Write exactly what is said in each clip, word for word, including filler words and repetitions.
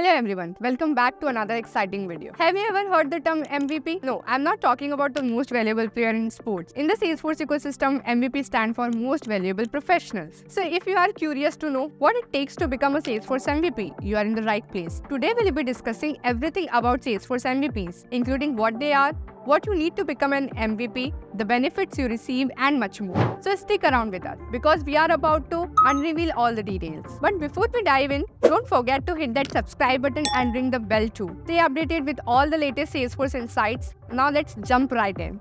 Hello everyone, welcome back to another exciting video. Have you ever heard the term M V P? No, I'm not talking about the most valuable player in sports. In the Salesforce ecosystem, M V P stands for most valuable professionals. So if you are curious to know what it takes to become a Salesforce M V P, you are in the right place. Today we'll be discussing everything about Salesforce M V Ps, including what they are, what you need to become an M V P, the benefits you receive, and much more. So stick around with us because we are about to unreveal all the details. But before we dive in, don't forget to hit that subscribe button and ring the bell too. Stay updated with all the latest Salesforce insights. Now let's jump right in.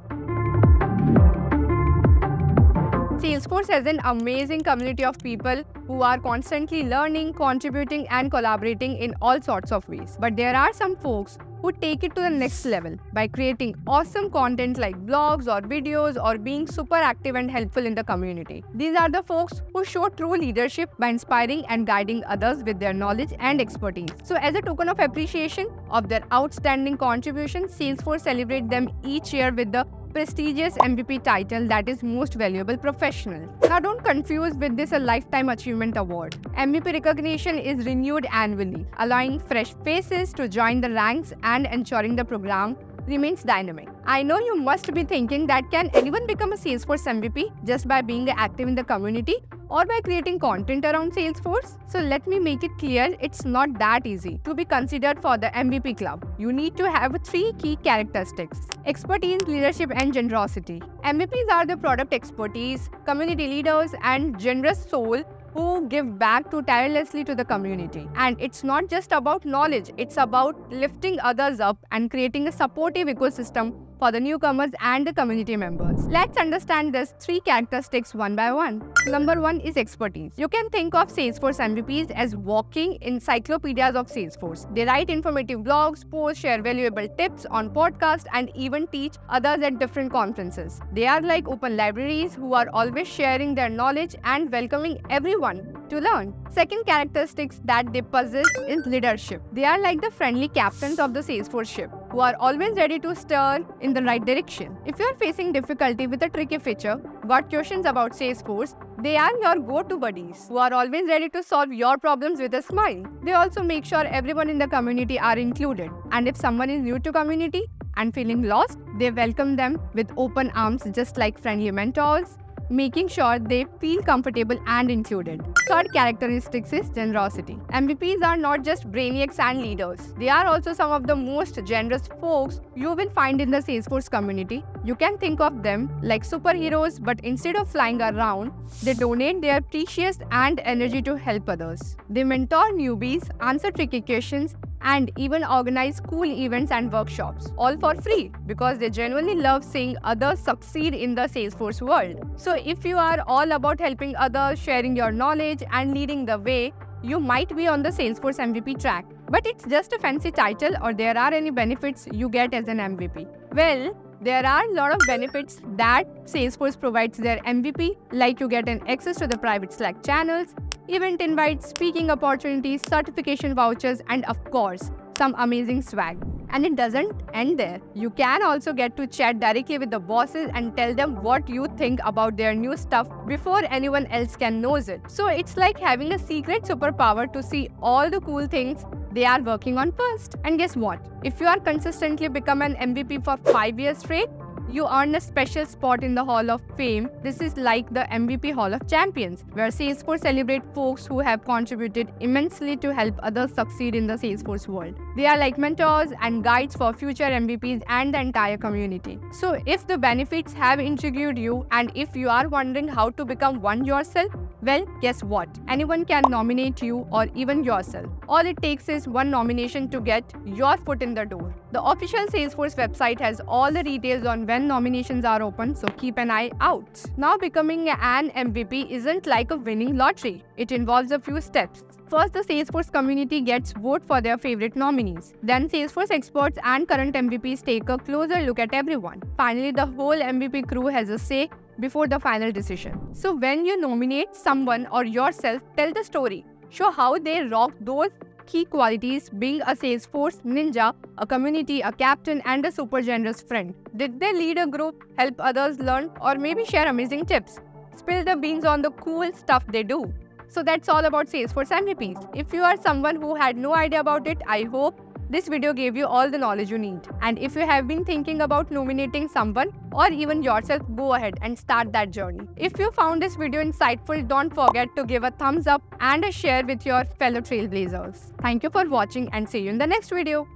Salesforce has an amazing community of people who are constantly learning, contributing, and collaborating in all sorts of ways. But there are some folks who take it to the next level by creating awesome content like blogs or videos or being super active and helpful in the community. These are the folks who show true leadership by inspiring and guiding others with their knowledge and expertise. So as a token of appreciation of their outstanding contribution, Salesforce celebrates them each year with the prestigious M V P title, that is Most Valuable Professional. Now don't confuse with this a Lifetime Achievement Award. M V P recognition is renewed annually, allowing fresh faces to join the ranks and ensuring the program remains dynamic. I know you must be thinking that can anyone become a Salesforce M V P just by being active in the community or by creating content around Salesforce? So let me make it clear, it's not that easy. To be considered for the M V P club, you need to have three key characteristics: expertise, leadership, and generosity. M V Ps are the product expertise, community leaders, and generous soul who give back to tirelessly to the community. And it's not just about knowledge, it's about lifting others up and creating a supportive ecosystem for the newcomers and the community members. Let's understand these three characteristics one by one. Number one is expertise. You can think of Salesforce M V Ps as walking encyclopedias of Salesforce. They write informative blogs, posts, share valuable tips on podcasts, and even teach others at different conferences. They are like open libraries who are always sharing their knowledge and welcoming everyone to learn. Second characteristics that they possess is leadership. They are like the friendly captains of the Salesforce ship who are always ready to steer in the right direction. If you are facing difficulty with a tricky feature, got questions about Salesforce, they are your go-to buddies who are always ready to solve your problems with a smile. They also make sure everyone in the community are included, and if someone is new to community and feeling lost, they welcome them with open arms just like friendly mentors, making sure they feel comfortable and included. Third characteristic is generosity. M V Ps are not just brainiacs and leaders. They are also some of the most generous folks you will find in the Salesforce community. You can think of them like superheroes, but instead of flying around, they donate their precious and energy to help others. They mentor newbies, answer tricky questions, and even organize cool events and workshops, all for free, because they genuinely love seeing others succeed in the Salesforce world. So if you are all about helping others, sharing your knowledge, and leading the way, you might be on the Salesforce M V P track. But it's just a fancy title, or there are any benefits you get as an M V P? Well, there are a lot of benefits that Salesforce provides their M V P, like you get an access to the private Slack channels, event invites, speaking opportunities, certification vouchers, and of course, some amazing swag. And it doesn't end there. You can also get to chat directly with the bosses and tell them what you think about their new stuff before anyone else can knows it. So it's like having a secret superpower to see all the cool things they are working on first. And guess what? If you are consistently become an M V P for five years straight, you earn a special spot in the Hall of Fame. This is like the M V P Hall of Champions, where Salesforce celebrates folks who have contributed immensely to help others succeed in the Salesforce world. They are like mentors and guides for future M V Ps and the entire community. So if the benefits have intrigued you, and if you are wondering how to become one yourself, well, guess what? Anyone can nominate you or even yourself. All it takes is one nomination to get your foot in the door. The official Salesforce website has all the details on when nominations are open, so keep an eye out. Now, becoming an M V P isn't like a winning lottery. It involves a few steps. First, the Salesforce community gets vote for their favorite nominees. Then Salesforce experts and current M V Ps take a closer look at everyone. Finally, the whole M V P crew has a say before the final decision. So when you nominate someone or yourself, tell the story. Show how they rock those key qualities: being a Salesforce ninja, a community, a captain, and a super generous friend. Did they lead a group, help others learn, or maybe share amazing tips? Spill the beans on the cool stuff they do. So that's all about Salesforce M V Ps. If you are someone who had no idea about it, I hope this video gave you all the knowledge you need. And if you have been thinking about nominating someone or even yourself, go ahead and start that journey. If you found this video insightful, don't forget to give a thumbs up and a share with your fellow trailblazers. Thank you for watching and see you in the next video.